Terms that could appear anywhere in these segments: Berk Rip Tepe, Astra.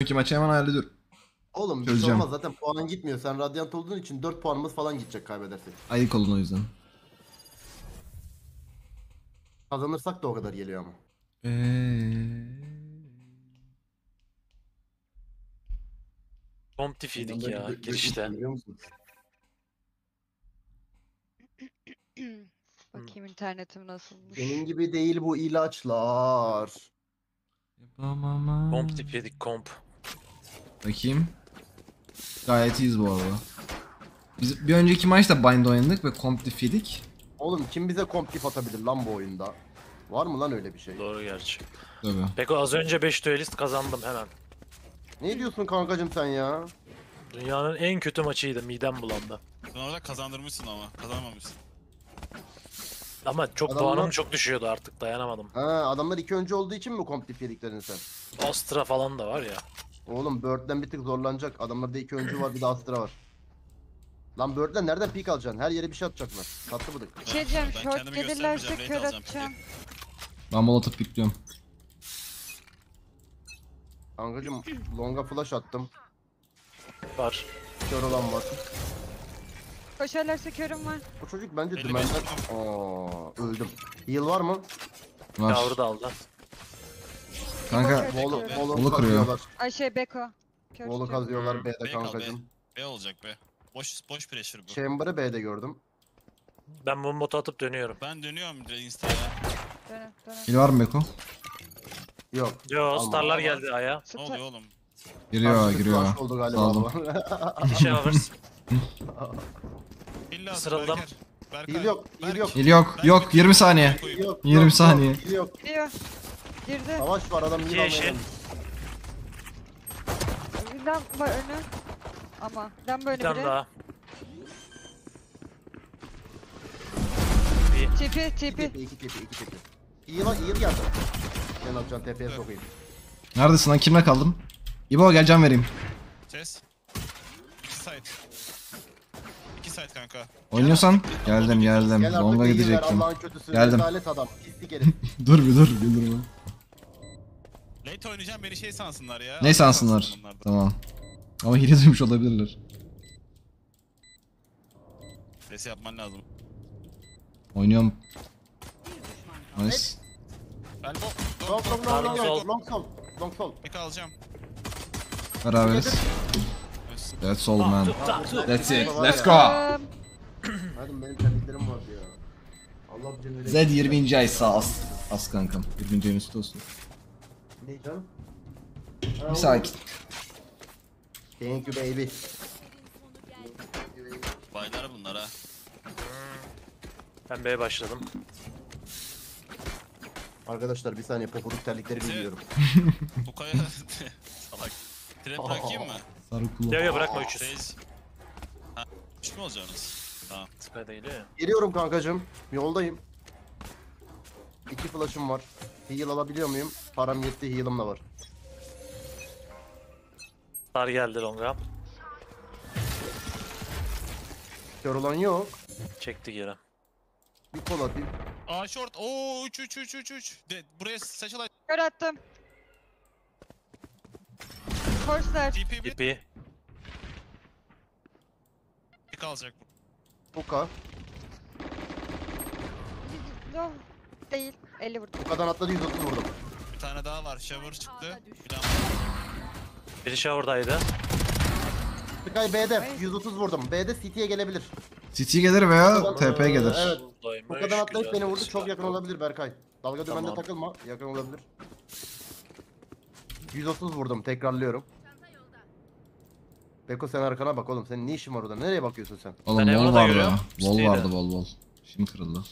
Peki maçı hemen hallediyorum. Oğlum bir şey olmaz zaten, puanın gitmiyor. Sen Radiant olduğun için 4 puanımız falan gidecek kaybedersek. Ayık olun o yüzden. Kazanırsak da o kadar geliyor ama. Komptif yedik ya girişte. Bakayım internetim nasılmış. Benim gibi değil bu ilaçlar. Yapamam. Komptif yedik komp. Bakayım. Gayet iyiyiz bu arada. Biz bir önceki maçta bind oynadık ve komptif yedik. Oğlum kim bize komptif atabilir lan bu oyunda? Var mı lan öyle bir şey? Doğru gerçi. Tabii. Peki az önce 5 duelist kazandım hemen. Ne diyorsun kankacım sen ya? Dünyanın en kötü maçıydı, midem bulandı. Sen orada kazandırmışsın ama kazanmamışsın. Ama çok adamlar... puanım çok düşüyordu artık, dayanamadım. Ha, adamlar 2 önce olduğu için mi komptif yediklerini sen? Astra falan da var ya. Oğlum Bird'den bir tık zorlanacak. Adamlarda 2 öncü var bir de Astra var. Lan Bird'den nereden pik alacaksın? Her yere bir şey atacaklar. Tatlı bıdık. Bir şey diyeceğim, short gelirlerse kör atacağım. Ben molotov pikliyorum. Kankacım longa flash attım. Var. Kör olan var. Koşarlarsa körüm var. Bu çocuk bence dümenden... Ooo öldüm. Heal var mı? Var. Yavru da aldı. Kanka bolu kırıyorlar. Ay şey Beko. Bolu kazıyorlar B'de kankacım. B olacak be. Boş pressure bu. Chamber'ı B'de gördüm. Ben bunu botu atıp dönüyorum. Ben dönüyorum insta'ya. Heal var mı Beko? Yok. Yo starlar geldi aya. Ne oluyor oğlum? Giriyor. Flash oldu galiba. Şey yapırsın. Sırıldım. Yok 20 saniye. 20 saniye. Giriyor. Girdi. Savaş var adam yine almayalım. Lamba önü. Ama lamba önü bile. Tipi. İki tipi. İyi geldi. Ben atacağım tepeye sokayım. Neredesin lan? Kimle kaldım? İbo gel can vereyim. Ses. 2 site kanka. Oynuyorsan geldim. Longa gidecektim. Geldim. Adam. Dur bir. Late oynayacağım, beni şey sansınlar ya. Ne sansınlar? Tamam. Ama hile duymuş olabilirler. Ses yapman lazım. Oynuyorum. Nice. Elbo. Long sol. Pek alacağım. Beraberiz. That's all man. That's it. Let's go. Hadi benim kemiklerim var ya. Allah cennete. Zed 20. ay sağ as kankam. 20. ayın üstü olsun. Ne canım? Bir sakin. Thank you baby. Baylar bunlar ha. Ben B'ye başladım. Arkadaşlar bir saniye popoluk terlikleri biliyorum. Bu kaya salak. Trap bırakayım mı? Sarıkulu. Ya bırakma 300. Ha, hiç mi olacaksınız? Tamam. Tıkay değil ya. Geliyorum kankacığım. Yoldayım. 2 flash'ım var. Heal alabiliyor muyum? Param yetti, heal'ım da var. Star geldi longa. Kör olan yok. Çekti geri. Bir kol atayım. A short. Oo 3. Buraya satchel at. Kör attım. Forster. TP. Pick alacak bu. Puka. Yok. Değil. 50 vurdum. Puka'dan atladı 130 vurdum. Bir tane daha var. Shower çıktı. Biri shower'daydı. Puka'yı B'de 130 vurdum. B'de City'ye gelebilir. City gelir veya TP gelir. Evet. Puka'dan atlayıp beni vurdu. Çok yakın olabilir Berkay. Dalga dümende takılma. Yakın olabilir. 130 vurdum. Tekrarlıyorum. Beko sen arkana bak oğlum. Senin ne işin var orada? Nereye bakıyorsun sen? Oğlum bol vardı ya. Bol vardı. Şimdi kırıldı.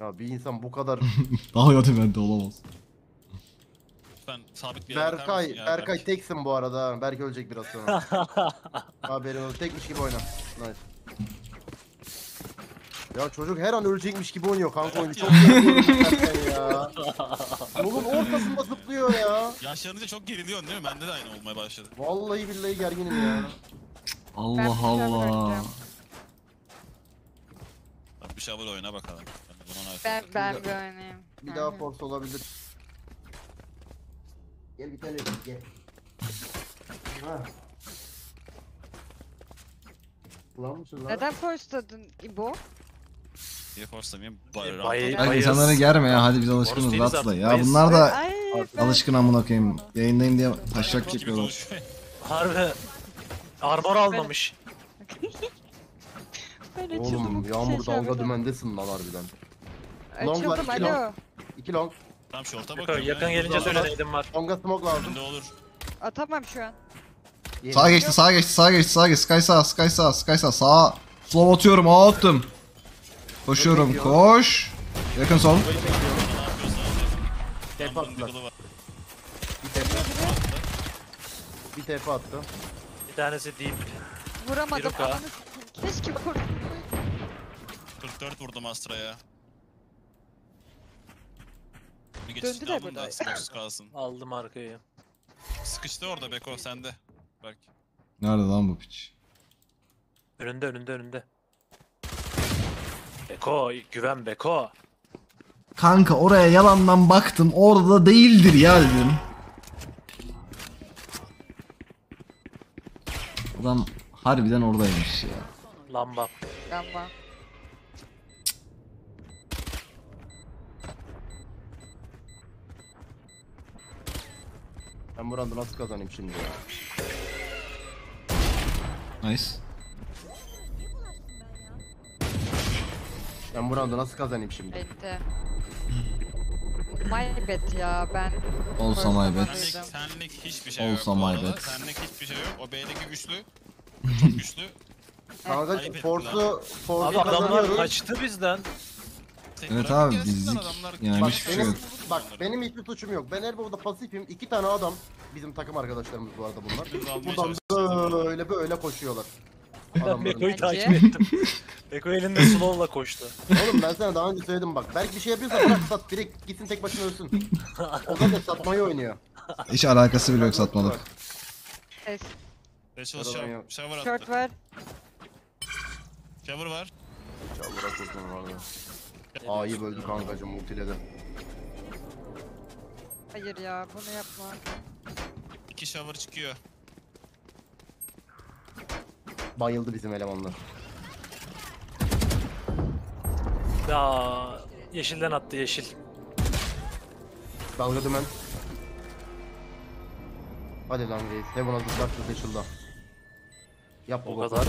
Ya bir insan bu kadar... Daha kötü bende olamaz. Ben sabit bir Berkay teksin bu arada. Berk ölecek biraz sonra. Haberin olsun. Tekmiş gibi oyna. Nice. Ya çocuk her an ölecekmiş gibi oynuyor kanka, oyunu çok iyi ya. Oğlum ortasında zıplıyor ya. Yaşlanınca çok geriliyorsun değil mi? Bende de aynı olmaya başladı. Vallahi billahi gerginim ya. Allah. Bak bir şabır oyuna bakalım. Ben bir oynayayım. Bir daha force olabilir. Gel bir tane gel. Ha. Lan. Neden forstadın İbo? Niye forstamayayım? Bak insanları germe ya, hadi biz alışkınız Lat'la ya, bunlar da alışkın amına koyayım. Yayındayım diye taşrak çekiyorlar. Harbi armor almamış. Oğlum yağmur dalga dümendesin lan harbiden. Long var, iki long. İki long. Tam şorta bakıyorum. Yakın gelince söyleneydim var. Longa smoke lazım. Ne olur. Atamam şu an. Sağa geçti, sağa geçti, sağa geçti, sağa geçti. Sky sağ, sky sağ, sky sağ, sağa. Slow atıyorum, ağa attım. Koşuyorum, koş. Yakın son. Tepe attılar. Bir tepe attı. Bir tanesi deyip. Vuramadım. Keşke vurdum. 44 vurdum Astra'ya. Döndü de burada. Aldım arkayı. Sıkıştı orada Beko, sende. Berk. Nerede lan bu piç? Önünde, önünde, önünde. Beko, güven Beko. Kanka oraya yalandan baktım, orada değildir ya dedim. Adam harbiden oradaymış ya. Lamba. Lamba. Ben buranda nasıl kazanayım şimdi ya? Nice. Ben buranda nasıl kazanayım şimdi? Bitti. My bet ya ben. Olsa my bet. Senlik hiçbir şey yok. Olsa my bet. Senlik hiçbir şey yok. O B'deki güçlü. Çok güçlü. Kanka forsu adamlar kaçtı bizden. Evet abi bizlik yani bak, hiçbir şey yok. Bak benim hiçbir suçum yok. Ben her burada pasifim. İki tane adam bizim takım arkadaşlarımız bu arada bunlar. Buradan böyle böyle koşuyorlar. Beko'yu takip ettim. Beko elinde slow'la koştu. Oğlum ben sana daha önce söyledim bak. Belki bir şey yapıyorsa bırak sat, direkt gitsin tek başına ölsün. O da satmayı oynuyor. Hiç alakası bile yok satmalık. Evet. Special shower attı. Short var. Shower var. Shower'a kurtulun var ya. A'yı böldü kankacım, multiledi. Hayır ya, bunu yapma. İki shower çıkıyor. Bayıldı bizim elemanlar. Yaa, yeşilden attı yeşil. Dalga dümen. Hadi lan reis, hemen hazırlarsın special'da. Yap o kadar.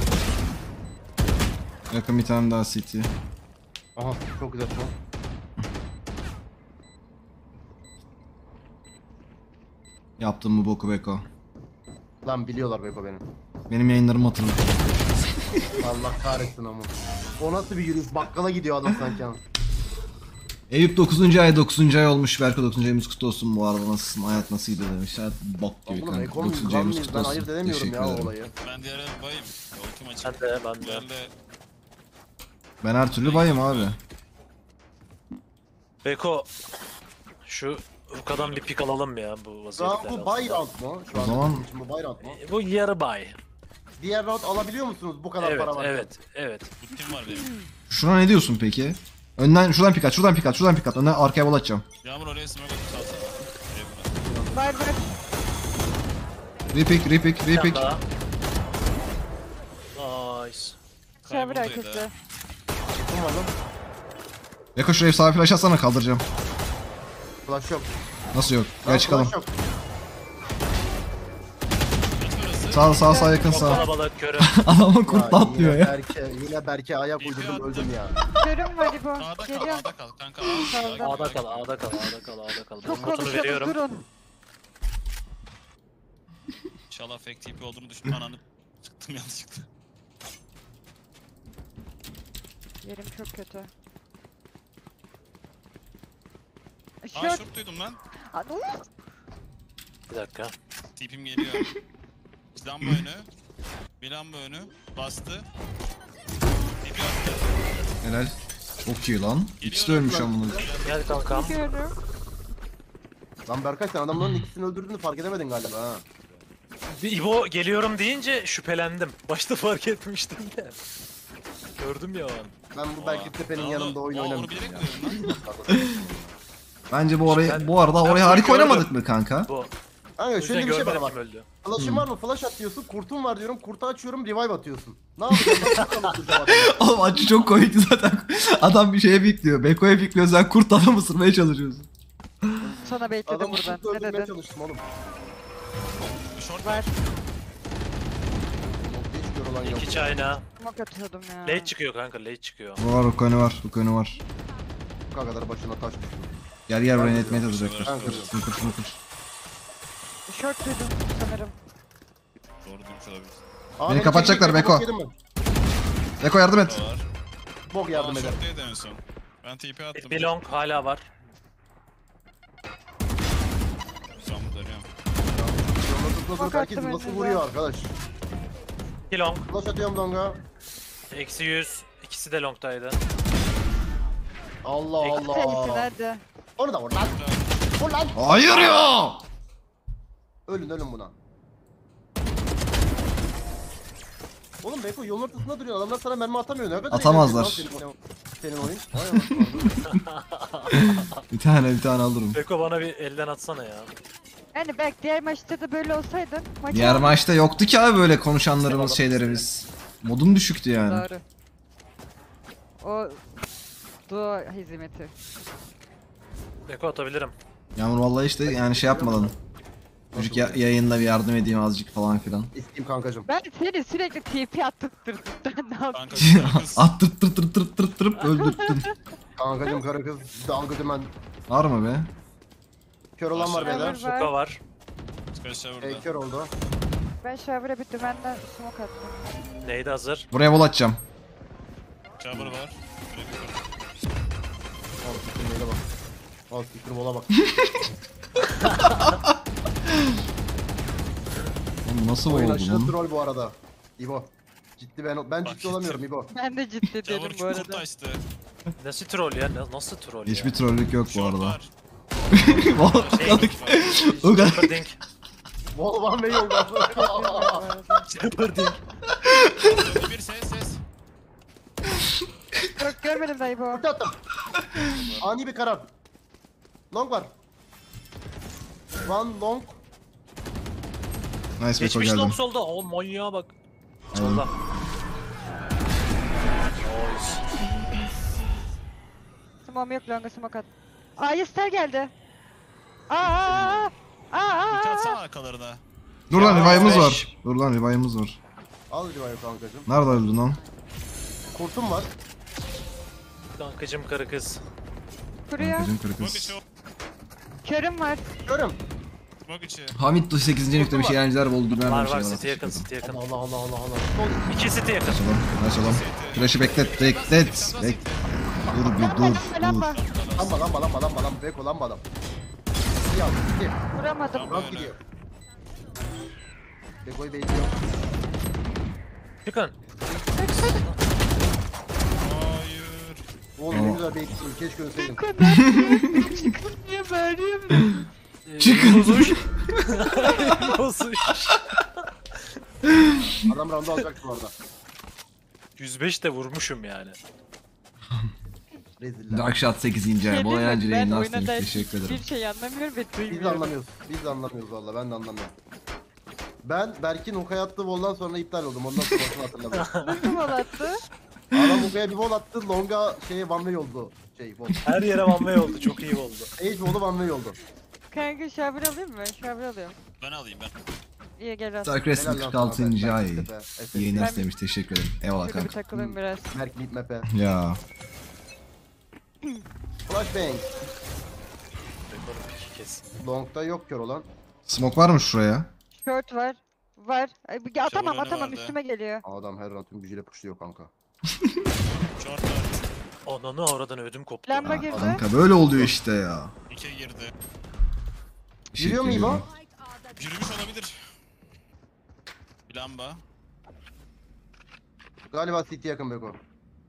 Yakın bir tane daha CT. Aha çok güzel şu an. Yaptın mı boku Beko? Lan biliyorlar Beko benim. Benim yayınlarımı hatırladım. Allah kahretsin ama. O nasıl bir yürüyüş, bakkala gidiyor adam sanki. Eyüp 9. ay, 9. ay olmuş. Berko 9. ayımız kutlu olsun bu arada, nasılsın, hayat nasıl gidiyor demiş. Hayat bok gibi kanka. 9. ayımız kutlu olsun. Ben ayırt edemiyorum ya olayı. Ben diğer el bayım. Ben her türlü bayım abi. Beko şu Ruka'dan bir pik alalım ya bu vaziyetler. Bu bay round mu? Şu o zaman bu bay round mu? Bu yarı bay. Diğer round alabiliyor musunuz bu kadar, evet, para var? Evet, evet, evet. Kim var benim? Şuna ne diyorsun peki? Önden şuradan pik at, şuradan pik at, şuradan pik at. Önden arkaya bol atacağım. Yağmur oraya smoke atacağım. Bay bay. Ripik, ripik, ripik. Nice. Şabır akıttı. Beko şuraya sağa flash atsana, kaldıracağım. Flash yok. Nasıl yok? Gel çıkalım. Sağ sağ sağ, yakın sağ. Adamın kurt atlıyor ya. Yine Berk'e ayak uydurdum, öldüm ya. Görüm var bu. Ağda kal kanka. Ağda kal, ağda kal, ağda kal, ağda kal. Çok konuşalım, durun. İnşallah fake TP olduğunu düşünme, ananı çıktım yanlışlıkla. Yerim çok kötü. Aa şort duydum lan. Bir dakika. Tipim geliyor. Lamba önü. Bir lamba önü. Bastı. Tipi attı. Helal. Çok iyi lan. İkisi de ölmüş lan bunun. Gel kankam. Lan Berkay sen adamların ikisini öldürdüğünü fark edemedin galiba ha. İbo geliyorum deyince şüphelendim. Başta fark etmiştim de. Gördüm ya. Ben bu belki tepenin yanında oyun oynamıştım ya. Bence bu orayı, bu arada orayı harika oynamadık mı kanka? Bu. Kanka şöyle bir şey bana bak. Flash'ın var mı? Flash at diyorsun. Kurtum var diyorum. Kurtu açıyorum. Revive atıyorsun. Ne yapıyorsun? Oğlum acı çok komikti zaten. Adam bir şeye bekliyor. Beko'ya bekliyor. Sen kurt adamı ısırmaya çalışıyorsun. Sana bekledim buradan. Ne dedin? Çalıştım oğlum. Short var. İki çayna. Smoke atıyordum ya. Late çıkıyor kanka. Late çıkıyor. Var o konu var. Bu konu var. Bu kadar başına taş düşüyor. Gel gel buraya netmeye çalışacaklar. Kır. Şort duydum sanırım. Beni kapatacaklar Beko. Beko yardım et. Bok yardım eder. Ben TP attım. Bir long hala var. Bok attım nasıl vuruyor arkadaş. Bir long. Flash atıyorum longa. Eksi 100. İkisi de longdaydı. Allah Allah. Onu da vur lan. Vur lan. Hayır ya. Ölün buna. Oğlum Beko yolun ortasında duruyor. Adamlar sana mermi atamıyor. Ne kadar atamazlar. Senin oyun. bir tane alırım. Beko bana bir elden atsana ya. Yani belki diğer maçta da böyle olsaydın. Diğer maçta yoktu ki abi böyle konuşanlarımız, şeylerimiz. Modum düşüktü yani. Doğru. O dua hizmeti. Beko atabilirim. Yağmur vallahi işte yani şey yapmadan. Çocuk yayında bir yardım edeyim azıcık falan filan. İsteyim kankacım. Ben seni sürekli TP attırttırdım. Ben ne yaptım? Attırttırıp öldürttüm. Kankacım kara kız dalgıdım ben. Var mı be? Kör olan var beyler. Şuka var. Kör oldu. Ben şavre bir dümenden smoke attım. Neydi hazır? Buraya bol atacağım. Şavre var. Al fikrim böyle bak. Al fikrim bola bak. Nasıl oyun aşırı troll bu arada. İbo. Ciddi ben ciddi olamıyorum İbo. Ben de ciddi dedim bu arada. Nasıl troll ya? Nasıl troll ya? Hiçbir trollük yok bu arada. Jeoparding. Volvan ve yolda. Jeoparding. Bir ses. Bak görmedim dayı bu. Ani bir karar. Long var. One long. Nice Beko geldim. Geçmiş solda. O manyağa bak. Solda. Smoke yok longa smoke at. Aa Yester geldi. Aaa. Uçatsana arkalarına. Dur lan revive'ımız var. Al revive kankacım. Nerede öldün lan? Kurtum var. Kankacım karı kız. Kuruyor. Körüm var. Hamid 8. nükte bir şey eğlenceler bol durmayan bir şey var. City yakın. Allah. İki city yakın. Açalım. Flash'ı beklet. Dur. Lamba. Beko lamba adam. Ya gitti. Vuramadım. Bak gidiyor. Beko'yu bekliyor. Çıkın. Hayır. Oğlum ne güzel bekliyorum. Keşke ölseydim. Çıkın diye bağırıyor mu? Çıkın. Bozuş. Adam round'u alacaktı bu arada. 105 de vurmuşum yani. Dark Shot 8. Bol eğlenceli yayınlar için teşekkür ederim. Bir şey anlamıyorum ve duymuyorum. Biz anlamıyoruz valla, ben de anlamıyorum. Ben Berk'in Huka'ya attığı voldan sonra iptal oldum, ondan sonrasını hatırlamıyorum. Nasıl vol attı? Adam Huka'ya bir vol attı, longa şeye one way oldu. Her yere one way oldu, çok iyi oldu. Age volu one way oldu. Kanka şabir alayım mı? Şabir alıyorum. Ben alayım. İyi gel aslında. Dark Resting 46. ay. Yayınlar demiş, teşekkür ederim. Eyvallah kanka. Bir takılayım biraz. Berk git mepe. Ya. Flashbang. Long'da yok kör olan. Smoke var mı şuraya? Short var. Atamam üstüme geliyor. Adam her an tüm gücüyle puşluyor kanka. Short var. Ananı avradan ödüm koptu. Lamba girdi. Kanka böyle oluyor işte ya. 2 girdi. Yürüyor mu İbo? Yürümüş olabilir. Bir lamba. Galiba CT yakın Beko.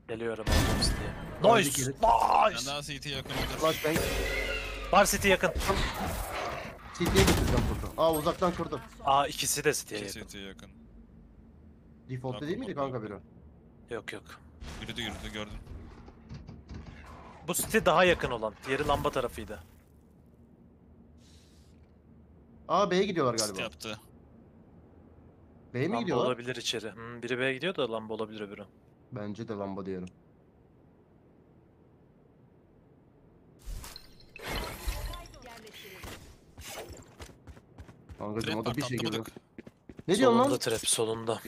Geliyorum aldım CT'ye. Nice! Ben daha CT yakın. Var CT yakın. CT'ye getireceğim kurdu. Aa uzaktan kurdu. Aa ikisi de CT'ye yakın. Default'ta değil miydi kanka biri? Yok. Yürüdü gördüm. Bu CT daha yakın olan. Diğeri lamba tarafıydı. Aa B'ye gidiyorlar galiba. Yaptı. B'ye mi gidiyorlar? Lamba olabilir içeri. Biri B'ye gidiyor da lamba olabilir öbürü. Bence de lamba diyelim. Kankacım o da bir şey gibi. Ne diyorsun lan? Solunda trap, solunda.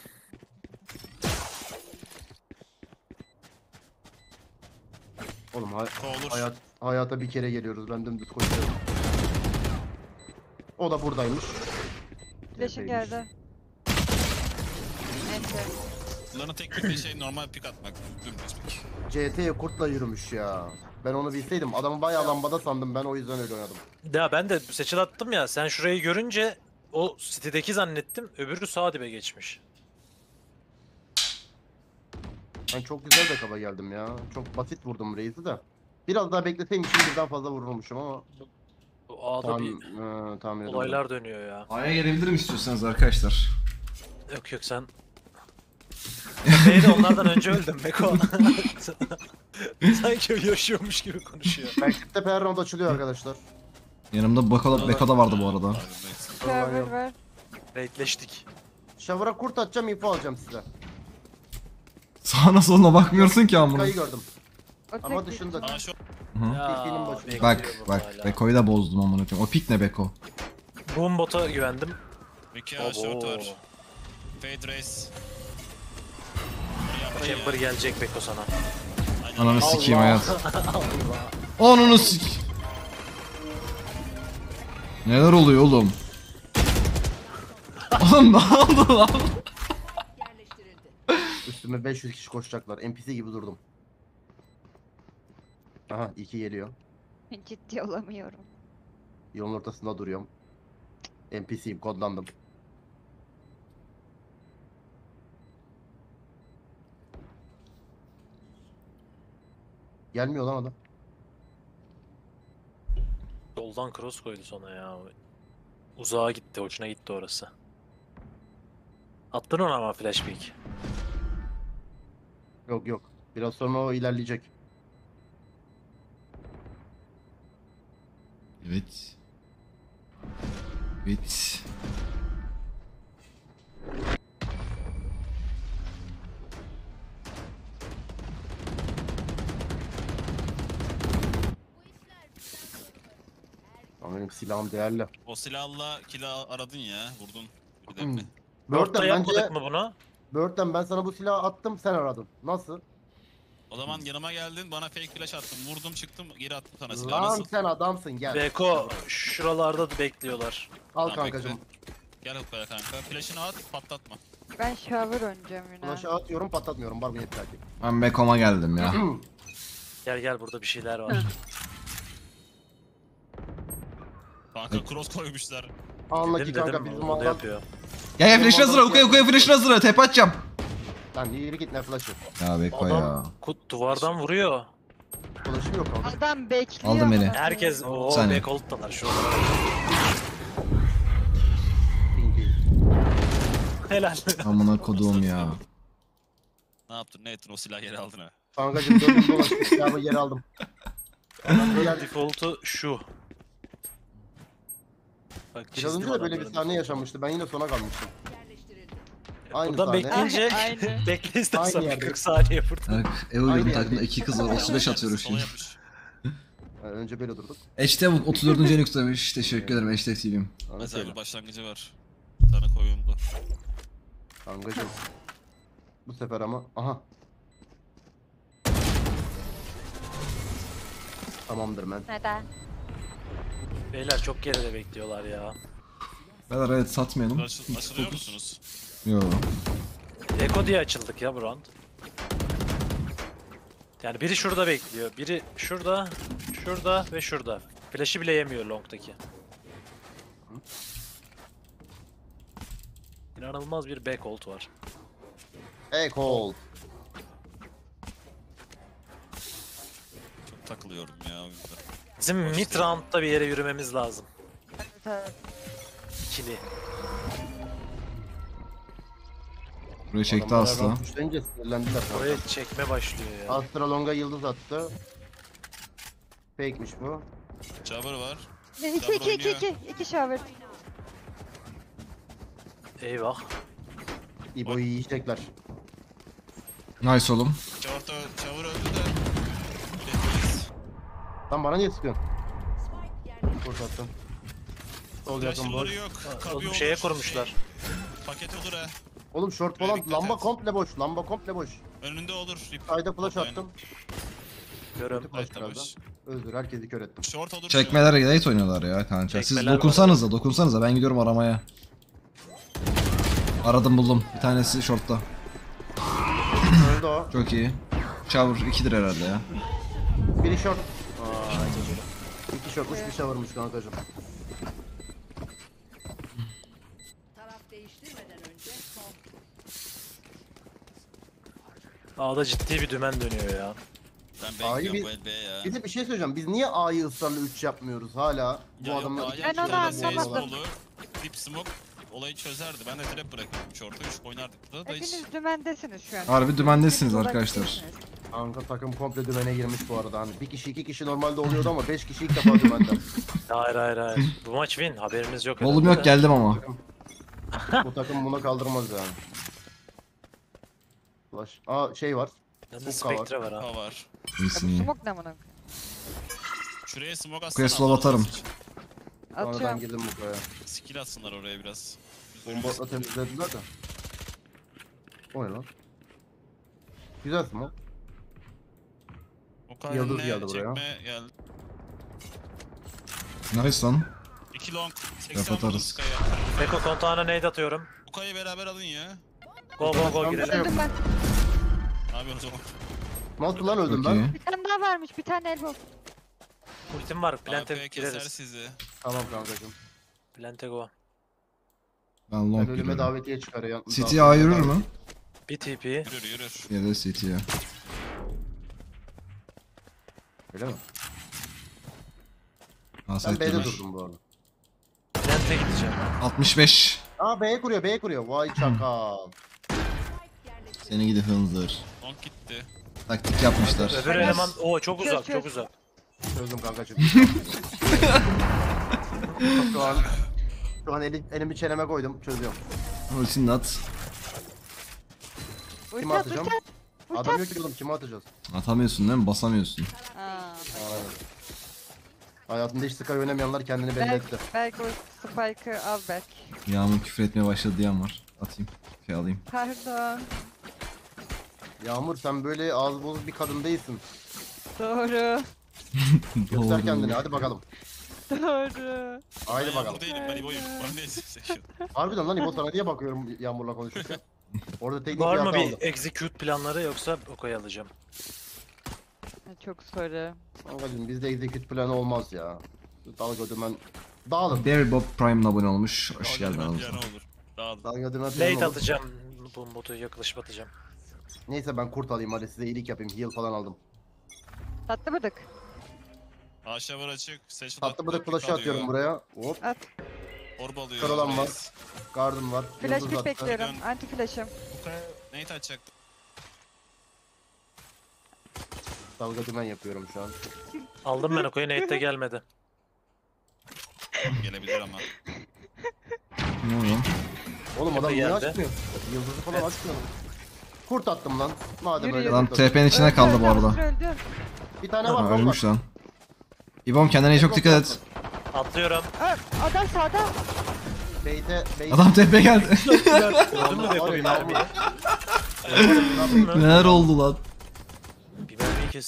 Oğlum hayata bir kere geliyoruz. Ben dümdüz koşuyorum. O da buradaymış. Leşi geldi. Bunların tek bir şey normal pik atmak. Dümdüz pik. CT'ye kurtla yürümüş ya. Ben onu bilseydim. Adamı bayağı lambada sandım. Ben o yüzden öyle oynadım. Ya ben de seçil attım ya. Sen şurayı görünce o sitedeki zannettim. Öbürü sağ dibe geçmiş. Ben çok güzel de kaba geldim ya. Çok basit vurdum reisi de. Biraz daha bekleseyim şimdi birden fazla vurulmuşum ama. Bu A'da bir olaylar dönüyor ya. A'ya gelebilirim istiyorsanız arkadaşlar. Yok yok sen. B'de onlardan önce öldüm Beko. Sanki yaşıyormuş gibi konuşuyor. Berk Rip Tepe her round açılıyor arkadaşlar. Yanımda Beko da vardı bu arada. Şavur ver. Raidleştik. Şavura kurt atacağım, info alacağım size. Sağına soluna bakmıyorsun ki amına. Kayı gördüm. Ama dışında. Bak Beko'yu da bozdum amına koyayım. O pik ne Beko? Boom bota güvendim. Mükemmel short var. Fade race. Chamber gelecek Beko sana. Ananı sikeyim hayat. Onunu sik. Neler oluyor oğlum? Oğlum ne oldu lan? Üstüme 500 kişi koşacaklar. NPC gibi durdum. Aha iyi ki geliyor. Ciddi olamıyorum. Yolun ortasında duruyorum. NPC'yim, kodlandım. Gelmiyor lan adam. Yoldan cross koydu sana ya. Uzağa gitti, hoşuna gitti orası. Attın ona ama flash peek. Yok yok. Biraz sonra o ilerleyecek. Evet. Evet. Benim silahım değerli. O silahla kila aradın ya, vurdun. Bird'den yapmadık mı buna? Bird'den ben sana bu silahı attım, sen aradın. Nasıl? O zaman yanıma geldin, bana fake flash attım, vurdum çıktım, geri attım sana silahı. Lan nasıl? Sen adamsın, gel. Beko, şuralarda da bekliyorlar. Al lan kankacım. Bekle. Gel hoppa kanka, flash'ını at, patlatma. Ben şavur oynayacağım yine. Flash'ı atıyorum, patlatmıyorum, barbun yeter ki. Ben Beko'ma geldim ya. Gel gel, burada bir şeyler var. Kanka cross koymuşlar. Anla ki kanka bizim mallar yapıyor. Ya flash'ın hazır, Uka'ya flash'ın hazır. Tepe atacağım. Lan yürü git ne flash'ı. Ya Beko ya. Kut duvardan vuruyor. Flash'ım yok abi. Adam bekliyor. Aldım beni. Herkes o Beko'dalar şu an. Helal. Amına koduğum ya. Ne yaptın? Ne ettin? O silahı geri aldın ha. Kankacım döndüm dolaştık. Silahı geri aldım. Default'u şu. Biraz önce de böyle bir sahne yaşanmıştı. Ben yine sona kalmıştım. Aynı buradan sahne. Bekleyince bekle istersen bir 40 saniye burada. Evo'nun takımda 2 kız var. 35 atıyorum şimdi. Önce böyle durduk. Eşte 34. Enix demiş. Teşekkür ederim Eşte TV'm. Mesela bir başlangıcı var. Sana koyuyorum da. Kankacım. Bu sefer ama. Aha. Tamamdır ben. Neden? Beyler çok geride bekliyorlar ya. Beyler evet satmayalım. Açılıyor musunuz? Yo. Eko diye açıldık ya bu round. Yani biri şurada bekliyor. Biri şurada, şurada ve şurada. Flash'ı bile yemiyor long'daki. İnanılmaz bir back hold var. Back hold. Çok takılıyorum ya. Bizim mid round'da bir yere yürümemiz lazım. İkili. Buraya çekti Astra. Buraya çekme başlıyor ya. Astra Long'a yıldız attı. Fake'miş bu. Şavur var. İki şavur. Eyvah. İbo'yu yiyecekler. Nice oğlum. Çavur öldü de. Lan bana niye sıkıyorsun? Kurtattım. Sol yakın boş. Oğlum şeye kurmuşlar. Paket olur ha. Oğlum short falan lamba et. Komple boş. Lamba komple boş. Önünde olur. Ayda flash attım. Görüyorum. Özür herkesi kör ettim. Çekmeler late oynuyorlar ya kanka. Siz dokunsanıza ben gidiyorum aramaya. Aradım buldum. Bir tanesi shortta. Çok iyi. Shower 2'dir herhalde ya. Biri short. İki shortmuş bir showermuş kankacım. A'da ciddi bir dümen dönüyor ya. A'yı bize bir şey söyleyeceğim. Biz niye A'yı ısrarla 3 yapmıyoruz hala? Bu ya adamlar yok, ben onu anlamadım. Dip smoke olayı çözerdi. Ben de trap bırakıyordum. Short'u 3 oynardık da. Hepiniz dümendesiniz şu an. Harbi dümendesiniz arkadaşlar. Kanka takım komple dümene girmiş bu arada. Hani bir kişi iki kişi normalde oluyordu ama 5 kişi ilk defa dümenden. Hayır. Bu maç win. Haberimiz yok. Oğlum yok geldim ama. Bu takım buna kaldırmaz yani. Flash. Aa şey var. Spectre var ha. Var. Smoke ne amına? Şuraya smoke atsana. Quest'la atarım. Atıyorum. Girdim buraya. Skill atsınlar oraya biraz. Bomba temizlediler de. O ne lan? Güzel smoke. Yıldız geldi buraya. Geldi. Nice lan. 2 long. Yapatarız. Beko kontağına nade atıyorum. Uka'yı beraber alın ya. Go gidelim. Abi o zaman. Ne oldu lan öldüm ben? Bir tane daha varmış, bir tane elbow. Ultim var, plante gireriz. Tamam kankacığım. Plante go. Ben long gidiyorum. Ölüme davetiye çıkarıyor. CT'ye A yürür mü? Bir TP. Yürür. Ya da CT'ye. Öyle mi? Ben B'de durdum bu arada. Plante gideceğim. 65. Aa B'ye kuruyor. Vay çakal. Seni gidi hınzır. Long gitti. Taktik yapmışlar. Öbür eleman o çok uzak, çok uzak. Çözdüm kankacığım. Şu an elimi çeneme koydum, çözüyorum. Ölsün at. Kim atacağım? Adam yok ki oğlum, kime atacağız? Atamıyorsun değil mi? Basamıyorsun. Hayatında hiç Sky oynamayanlar kendini belli etti. Belki o Spike'ı al Berk. Yağmur küfür etmeye başladı diyen var. Atayım, şey alayım. Pardon. Yağmur sen böyle ağız bozuk bir kadın değilsin. Doğru. Göster kendini hadi bakalım. Doğru. Haydi bakalım. Değilim, ben İbo'yum. Harbiden lan İbo sana niye bakıyorum Yağmur'la konuşurken? Orada teknik bir hata aldım. Var mı bir execute planları yoksa Oka'yı alacağım? Çok soru. Babacım bizde execute planı olmaz ya. Dalga dümen dağılır. Barry Bob Prime'la abone olmuş. Hoş geldin abi. Dalga dümen late atacağım. Bu botu yaklaşıp atacağım. Neyse ben kurt alayım hadi size iyilik yapayım. Heal falan aldım. Tatlı bıdık. Aşağı var açık. Tatlı bıdık flash'ı atıyorum buraya. Hop. At. Orb alıyor. Karalan var. Garden var. Flash pick bekliyorum. Anti flash'ım. Neyi atacaktı? Dalga dümen yapıyorum şu an. Aldım ben o koyu nate'de gelmedi. Gelebilir ama. Ne oluyor? Oğlum adam bunu açmıyor. Yıldızı falan açmıyor. Kurt attım lan. Madem öyle. Lan TP'nin içine kaldı bu arada. Bir tane var. Ölmüş lan. İbom kendine çok dikkat et. Atlıyorum. Adam sağda. Adam TP geldi. Neler oldu lan?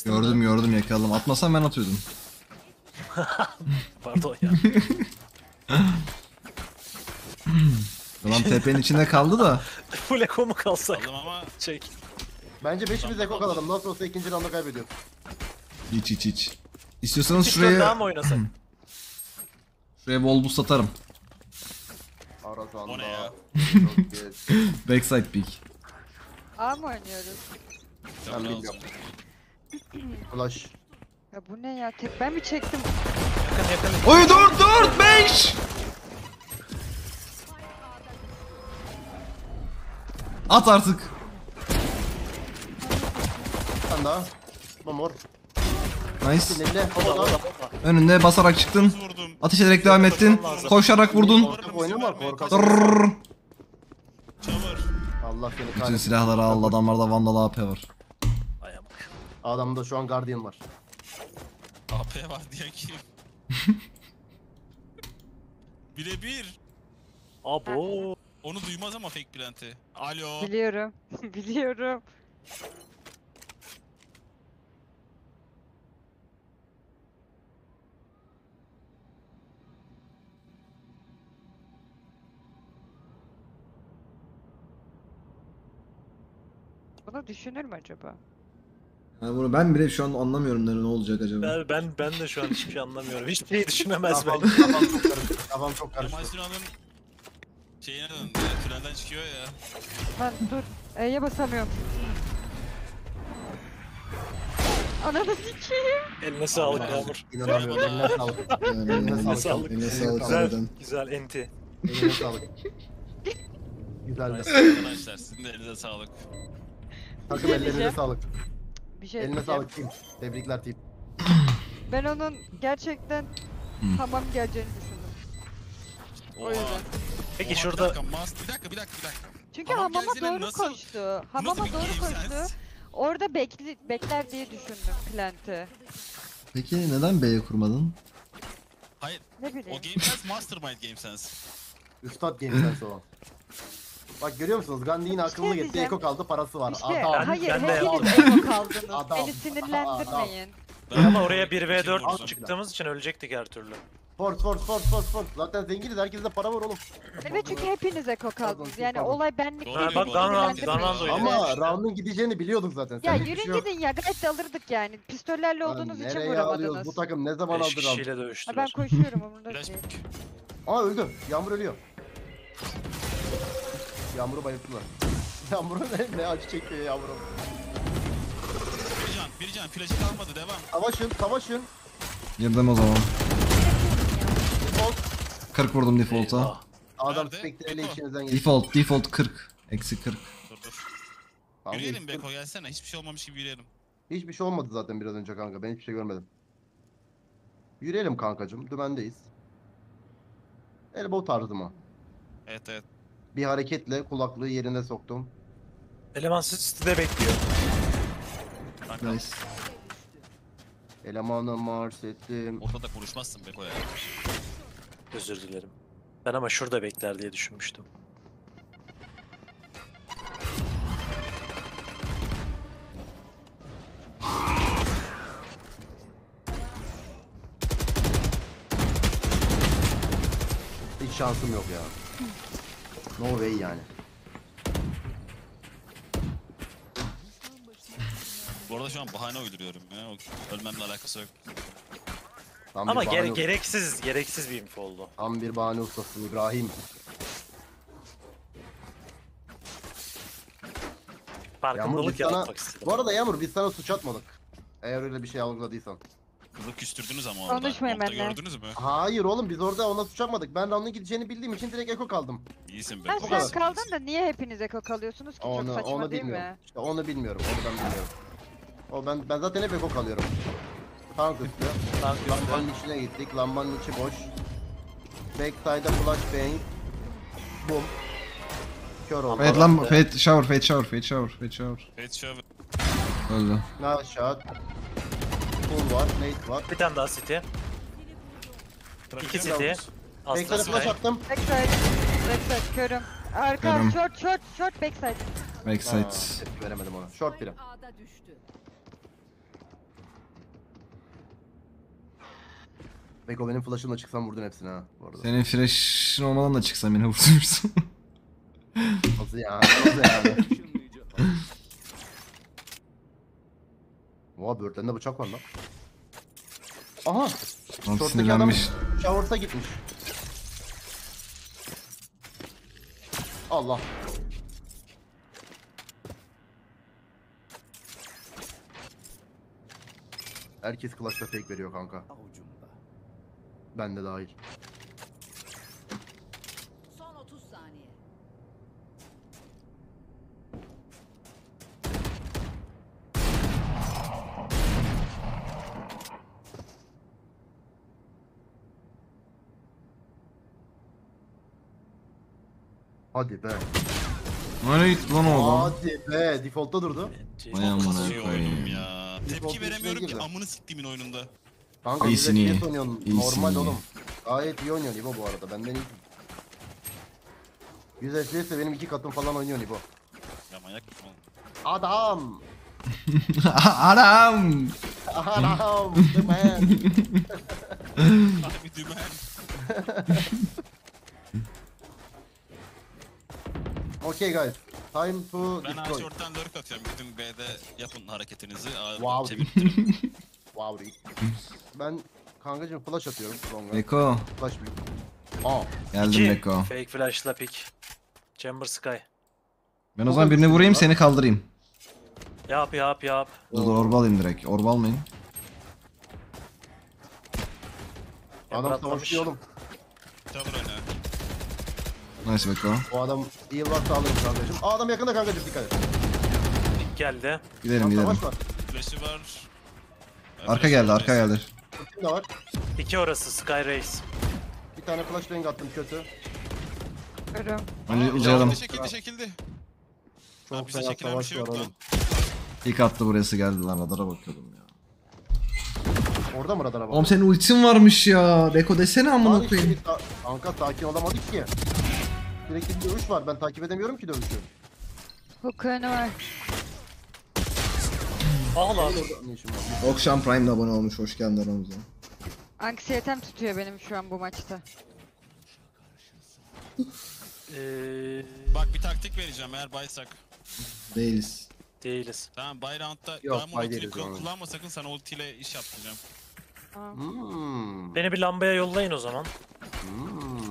Gördüm yakaladım. Atmasam ben atıyordum. Pardon ya. Lan tepenin içinde kaldı da. Full eko mu kalsak? Kaldım ama çek. Bence 5'imiz eko kalalım. Nasıl olsa ikinci rounda kaybediyoruz. Hiç. İstiyorsanız şuraya... Daha mı oynasak? Şuraya bol boost atarım. O ne ya? Backside peek. A mı oynuyoruz? Ben bilmiyorum. Flash. Ya bu ne ya? Tek ben mi çektim? Yakın. Oy dur 5! At artık. Sen daha. Bomor. Nice. Önünde basarak çıktın. Ateş ederek devam ettin. Koşarak vurdun. Allah seni kahretsin. Bütün silahları al, adamlarda Vandal AP var. Adamda şu an Guardian var. AP var diye kim? Bire bir. Abo. Onu duymaz ama fake plant'i. Alo. Biliyorum. Biliyorum. Bunu düşünür mü acaba? Yani bunu ben bile şu an anlamıyorum ne olacak acaba. Ben de şu an hiçbir şey anlamıyorum. Hiçbir şey düşünemez ben. Kafam çok karıştı. Şeyine döndü ya, tünelden çıkıyor ya. Ben dur, E'ye basamıyorum. Ananı sikeyim. Eline sağlık Yağmur. İnanamıyorum, eline sağlık. Eline sağlık. Eline sağlık. Güzel enti. Eline sağlık. Güzel de. Arkadaşlar sizin de elinize sağlık. Takım ellerinize sağlık. Eline sağlık team. Tebrikler team. Ben onun gerçekten tamam geleceğini düşündüm. O yüzden. Peki oha, şurada... Bir dakika. Çünkü hamama doğru nasıl... koştu. Hamama doğru koştu. Orada bekler diye düşündüm Plant'ı. Peki neden B'ye kurmadın? Hayır. Ne bileyim. O GameSense Mastermind GameSense. Üstad GameSense o. Bak görüyor musunuz? Gandhi yine akıllı gitti. Şey Eko kaldı, parası var. İşte, adam. Hayır, hepiniz Eko kaldınız. Beni sinirlendirmeyin. Ama oraya 1v4 çıktığımız için ölecektik her türlü. Fort. Zaten zenginiz, herkeste para var oğlum. Evet çünkü hepinize kokaldınız. Yani olay benlik. Bak Danando'yu. Ama round'un gideceğini biliyorduk zaten. Ya yürüyün gidin ya, gayet de alırdık yani. Pistollerle olduğunuz için vuramadınız. Bu takım ne zaman aldı round'u? Ben koşuyorum umurumda değil. Aa öldü. Yağmur ölüyor. Yağmur'u bayılttılar. Yağmur'u ne acı çekiyor Yağmur'u. Bir can flaşı kalmadı, devam. Savaşın. Girdim o zaman. 40 vurdum default'a. Adam spektreli içinizden geçti. Default 40. Eksi 40. Dur. Tamam, yürüyelim Beko, gelsene. Hiçbir şey olmamış gibi yürüyelim. Hiçbir şey olmadı zaten biraz önce kanka. Ben hiçbir şey görmedim. Yürüyelim kankacım. Dümendeyiz. Elbow tarzı mı? Evet. Bir hareketle kulaklığı yerine soktum. Eleman sizde bekliyor. Nice. Elemanı mars ettim. Ortada konuşmazsın Beko ya. Özür dilerim. Ben ama şurada bekler diye düşünmüştüm. Hiç şansım yok ya. No way yani. Bu arada şu an bahane uyduruyorum ya. Ölmemle alakası yok. Tam ama gereksiz bir info oldu. Tam bir bahane ustası İbrahim. Farkındalık yapmak istedim. Bu arada Yağmur biz sana suç atmadık. Eğer öyle bir şey algıladıysan. Kızı küstürdünüz ama orada. Konuşmayın benimle. Gördünüz mü? Hayır oğlum biz orada ona suç atmadık. Ben round'un gideceğini bildiğim için direkt Eko kaldım. İyisin ben. Ben sen kaldın da niye hepiniz Eko kalıyorsunuz ki? Çok saçma değil mi? İşte onu bilmiyorum. Onu ben bilmiyorum. O ben zaten hep Eko kalıyorum. Tank üstü. Lambanın içine gittik. Lambanın içi boş. Backside'a flashbang. Boom. Kör oldu. Fade shower. Öldü. Nice shot. Full var. Nate var. Bir tane daha city. İki city. Backside'a flash attım. Backside körüm. Arka short backside. Veremedim ona. Short birim. Beko benim flash'ımla çıksam vurdun hepsini ha bu arada. Senin flash'ın olmadan da çıksam yine vurdurursun. Nasıl yani? Oha böğürtlerinde bıçak var lan. Aha! Şorttaki adam shower'sa gitmiş. Allah! Herkes clutch'ta fake veriyor kanka. Ben de dahil. Son 30 saniye. Hadi be. Nereye gitti lan oğlum? Hadi be, defaultta durdu. Bayağı bana koyayım ya. Tepki veremiyorum ki amını siktimin oyununda. Kanka bize iyi oynuyorsun, normal oğlum. Gayet iyi oynuyorsun İbo bu arada, benden iyi. 100 FPS'e benim 2 katım falan oynuyorsun İbo. Ya manyak mısın oğlum? Adam! Adam! Adam! The man! Abi the man! Okay guys, time to ben destroy. Ben short'tan lurk atıyorum, gidin B'de yapın hareketinizi. Wow çevirtirim. Wow Rick. Ben kankacım flash atıyorum. Beko. Flash bir. Aa. Geldim Beko. Fake flash'la pick. Chamber Sky. Ben o zaman birini vurayım, seni kaldırayım. Yap. Dur orba alayım direkt. Orba almayın. Adam savaşıyor oğlum. Chamber oyna. Nice Beko. O adam iyi varsa alırım kankacım. Aa adam yakında kankacım, dikkat et. İlk geldi. Gidelim. Flash'i var. Arka geldi. Kim de var? 2 orası Sky Race. Bir tane flashbang attım kötü. Ölüm. Önce uzayalım. Çekildi. Çok fena savaş var oğlum. İlk attı burası geldi lan, radara bakıyordum ya. Orada mı radara bakıyordum? Oğlum senin ultin varmış ya. Beko desene amına koyayım. Kanka sakin olamadık ki. Direkt bir dövüş var, ben takip edemiyorum ki dövüşü. Hook'unu var. Ağla. Okşan Prime'da abone olmuş, hoş geldin aramıza. Anksiyetem tutuyor benim şu an bu maçta. Bak bir taktik vereceğim eğer baysak. Değiliz. Tamam bay round'da ben ultiyi kullanma sakın, sana ultiyle iş yaptıracağım. Beni bir lambaya yollayın o zaman.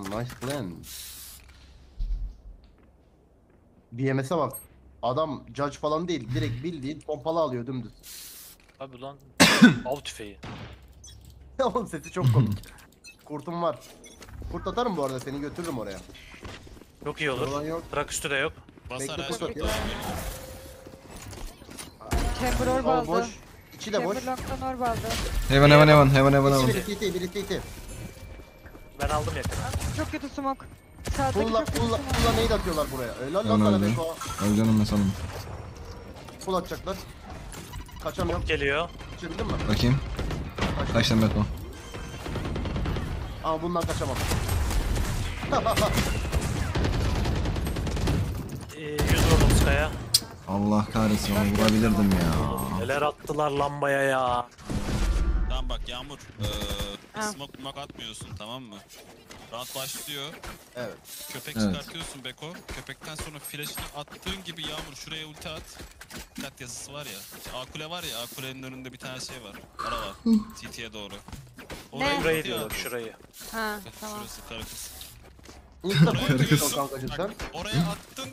Nice plan. BMS'e bak. Adam judge falan değil, direkt bildiğin pompalı alıyor dümdüz. Abi lan av tüfeği. Oğlum sesi çok komik. Kurtum var. Kurt atarım bu arada, seni götürürüm oraya. Çok iyi olur. Trak üstü de yok. Basar her şey. Chamber orbaldı. Boş. İçi de boş. Heaven. Birisi. Ben aldım yakını. Çok kötü smoke. Pulla neyi atıyorlar buraya? Öyle lan sana Beko. Öl canım mesela. Pull atacaklar. Kaçamıyorum. Top geliyor. Kaçabildin mi? Bakayım. Kaçtım Beko. Ama bundan kaçamam. Yüz vurdum Sky'a. Allah kahretsin, onu vurabilirdim ya. Neler attılar lambaya ya. Tamam bak Yağmur. Smoke atmıyorsun tamam mı? Round başlıyor. Evet. Köpek çıkartıyorsun Beko. Köpekten sonra flash'ını attığın gibi Yağmur şuraya ulti at. Dikkat yazısı var ya. Akule var ya. Akule'nin önünde bir tane şey var. Ara var. TT'ye doğru. Orayı diyorlar şurayı. Ha tamam. Şurası karakız. Oraya attın.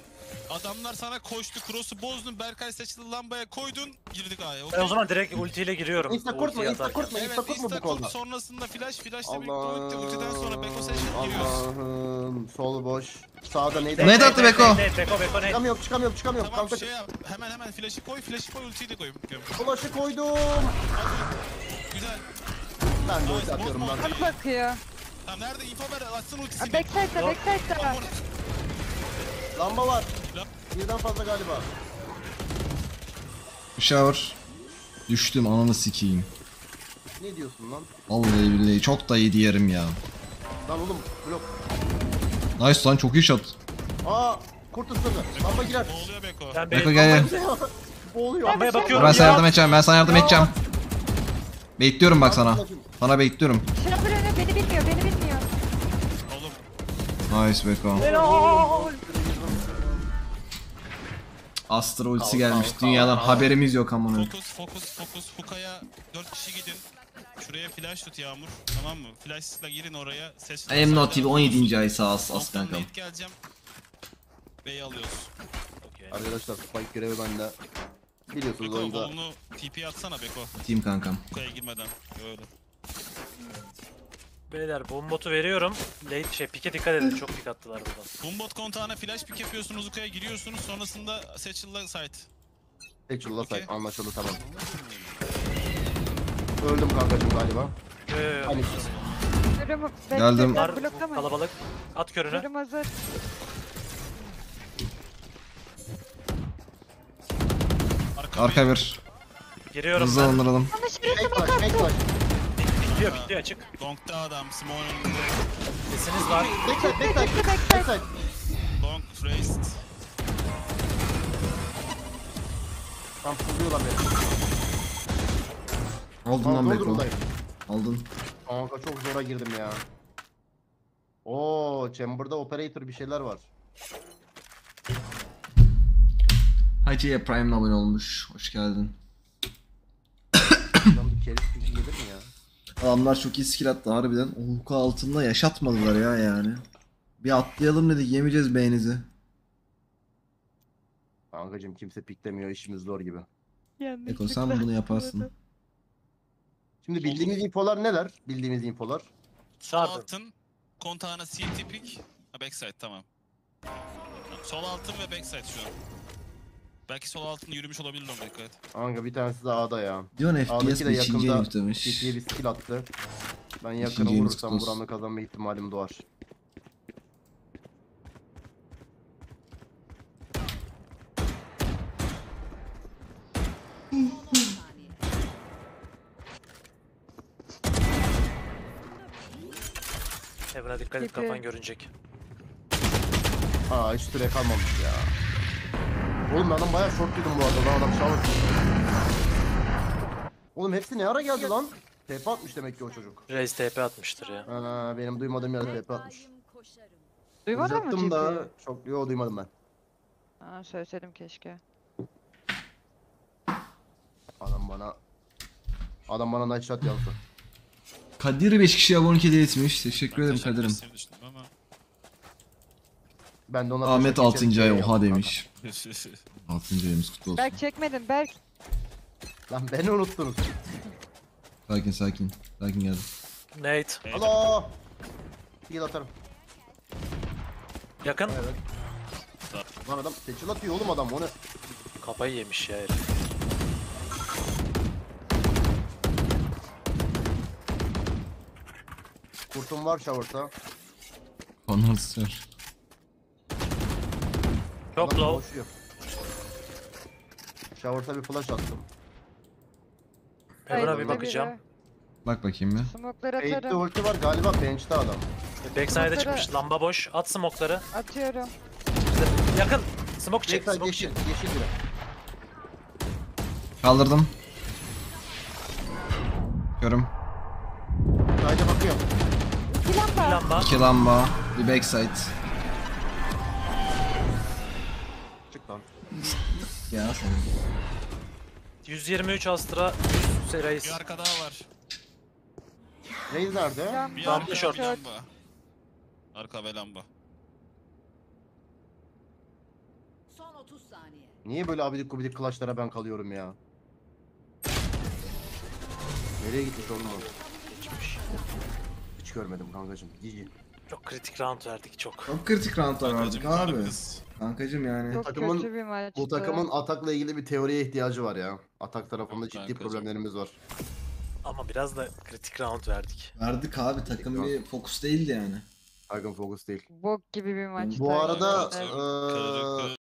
Adamlar sana koştu. Cross'u bozdun. Berkay seçti. Lambaya koydun. Girdik A'ya. Okay. O zaman direkt ultiyle giriyorum. İsta kurtma bu kolda. Sonrasında flash'la birlikte ultiden sonra Beko seçti giriyoruz. Allah'ım. Sol boş. Sağda neydi? Ne attı Beko? Beko ne? Çıkamıyorum. Tamam şey yap. Hemen flash'ı koy ultiyi de koy. Flash'ı koydum. Güzel. Ben de ulti atıyorum lan. Hadi bakıyor. Tamam nerede? İnfo ver. Atsın ultisini. Backside'da. Lamba var. Birden fazla galiba. Shower. Düştüm ananı sikeyim. Ne diyorsun lan? Vallahi billahi çok da iyi diyerim ya. Lan oğlum blok. Nice lan, çok iyi shot. Aa kurt ısırdı. Lamba girer. Boğuluyor Beko. Beko gel. Boğuluyor. Lambaya bakıyorum. Ben sana yardım edeceğim. Bekliyorum bak sana. Sana bekliyorum. Şurada beni bilmiyor. Oğlum. Nice Beko. Astro ultisi gelmiş. Dünyadan haberimiz yok amına. Fokus. Hukaya 4 kişi gidin. Şuraya flash tut Yağmur. Tamam mı? Flash'la girin oraya. I am not TV 17. ay sağ as kankam. Geleceğim. B'yi alıyoruz. Okay. Arkadaşlar spike görevi bende. Biliyorsunuz Beko, oyunda. Beko onu TP atsana Beko. Team kankam. Hukaya girmeden. Öyle. Beyler bombotu veriyorum. Pike dikkat edin, çok pik attılar buradan. Bombot kontağına flash pik yapıyorsunuz, Uka'ya giriyorsunuz, sonrasında Satchel'la site. Satchel'la site anlaşıldı tamam. Öldüm kankacım galiba. Geldim. Kalabalık. At körüne. Arka bir. Giriyorum. Hızlı alınıralım. Biliyor, biliyor, açık. Long'da adam, Simone'un sesiniz var. Backside. Long traced. Tam kuruyorlar beni. Aldın lan Beko. Aldın. Kanka çok zora girdim ya. Ooo, chamber'da operator bir şeyler var. Hacı'ya Prime'la abone olmuş. Hoş geldin. Adam bir kere gücü gelir mi ya? Adamlar çok iyi skill attı harbiden. O huka altında yaşatmadılar ya yani. Bir atlayalım dedik, yemeyeceğiz beğenizi. Kankacım kimse piklemiyor, işimiz zor gibi. Eko sen bunu yaparsın. Şimdi bildiğimiz infolar neler? Bildiğimiz infolar. Sol altın, kontağına CT pick, backside tamam. Sol altın ve backside şu an. Belki sol altında yürümüş olabilir ama dikkat. Kanka bir tanesi de A'da ya. Diyorsun FPS de yakında CT'ye bir skill attı. Ben yakına vurursam buramda kazanma ihtimalim doğar. Evra dikkat et, kafan görünecek. Aa hiç süre kalmamış ya. Oğlum ben adam bayağı shortluydum bu arada lan, adam şahıs. Oğlum hepsi ne ara geldi lan? TP atmış demek ki o çocuk. Reis TP atmıştır ya. Aa benim duymadığım yerde TP atmış. Duymadın mı da çok yo duymadım ben. Aa söyleseydim keşke. Adam bana nice shot yaptı. Kadir 5 kişiye abone etmiş. Teşekkür ederim Kadir'im. Ben de ona Ahmet 6. ay oha demiş. 6. ayımız kutlu olsun. Berk çekmedin Berk. Lan beni unuttunuz. Sakin geldim. Nate. Alo. Heal atarım. Yakın. Evet. Lan adam seçil atıyor oğlum adam onu. Kafayı yemiş ya herif. Kurtum var şavurta. Konasır. Çok low. Şavurta bir flash attım. Evra bir bakacağım. Bak bakayım ya. Smoke'ları atarım. Eğitte ulti var galiba, bench'te adam. Backside'e çıkmış, lamba boş. At smoke'ları. Atıyorum. Yakın. Smoke çek, smoke yeşil, çek. Yeşil bile. Kaldırdım. Görüm. Side'e bakıyorum. İki lamba, bir backside. Çık lan. Ya sen. 123 Astra, 100 Reis. Bir arka daha var. Reis nerede? Bir arka short. Arka ve lamba. Son 30 saniye. Niye böyle abidik gubidik clutch'lara ben kalıyorum ya? Nereye gitmiş oğlum o? Geçmiş. Görmedim kankacım. İyi. Çok kritik round verdik çok. Çok kritik round verdik abi. Kankacım yani. Bu takımın atakla ilgili bir teoriye ihtiyacı var ya. Atak tarafında ciddi problemlerimiz var. Ama biraz da kritik round verdik. Verdik abi, takım bir fokus değildi yani. Takım fokus değil. Bok gibi bir maçtı. Bu arada